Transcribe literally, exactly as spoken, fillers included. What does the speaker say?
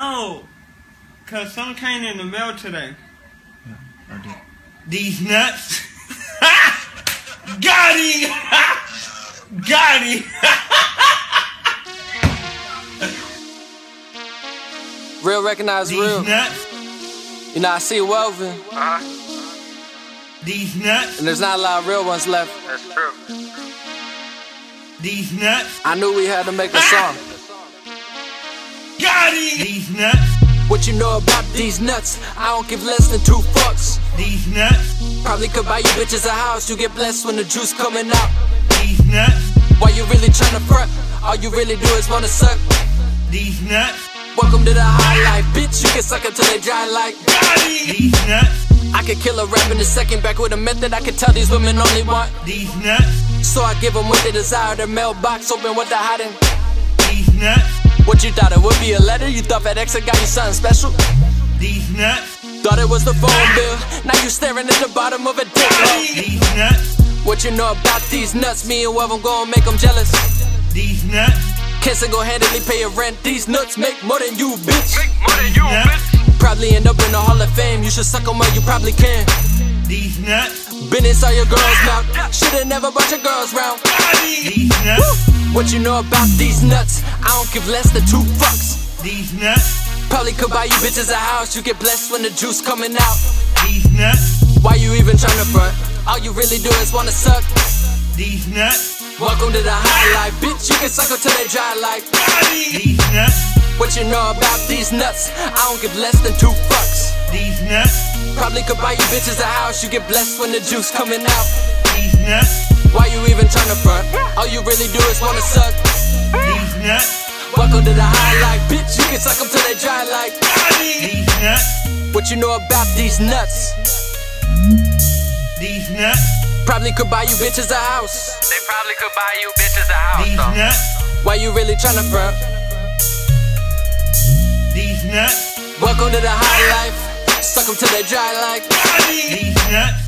Oh, cause some came in the mail today. Yeah, I did. These nuts. Got him! Got him! Real recognize These real. Nuts. You know, I see Welven. Uh-huh. These nuts. And there's not a lot of real ones left. That's true. These nuts. I knew we had to make a song. Got him! These nuts. What you know about these nuts? I don't give less than two fucks. These nuts. Probably could buy you bitches a house. You get blessed when the juice coming out. These nuts. Why you really tryna front? All you really do is wanna suck. These nuts. Welcome to the high life, bitch. You can suck until they dry like body. These nuts. I could kill a rap in a second, back with a method. I could tell these women only want these nuts. So I give them what they desire. Their mailbox open, what they're hiding. These nuts. What you thought it would be a letter? You thought FedEx had got you something special? These nuts. Thought it was the phone bill. Now you staring at the bottom of a dick hole. These nuts. What you know about these nuts? Me and Welven gon' make them jealous. These nuts. Can't single-handedly pay your rent. These nuts make more than you, bitch. Make more than you, bitch. Probably end up in the Hall of Fame. You should suck them while you probably can. These nuts. Been inside your girl's mouth. Shoulda never brought your girls round. These nuts. Woo. What you know about these nuts? I don't give less than two fucks. These nuts. Probably could buy you bitches a house. You get blessed when the juice coming out. These nuts. Why you even tryna front? All you really do is wanna suck. These nuts. Welcome to the high life, bitch. You can suck until they dry like these nuts. What you know about these nuts? I don't give less than two fucks. These nuts. Probably could buy you bitches a house. You get blessed when the juice coming out. These nuts. Why you even tryna front? All you really do is wanna suck. These nuts. Welcome to the high life, bitch. You can suck them till they dry like these nuts. What you know about these nuts? These nuts. Probably could buy you bitches a house. They probably could buy you bitches a house. These though. Nuts. Why you really tryna front? These nuts. Welcome to the high life. Suck them till they dry like these nuts.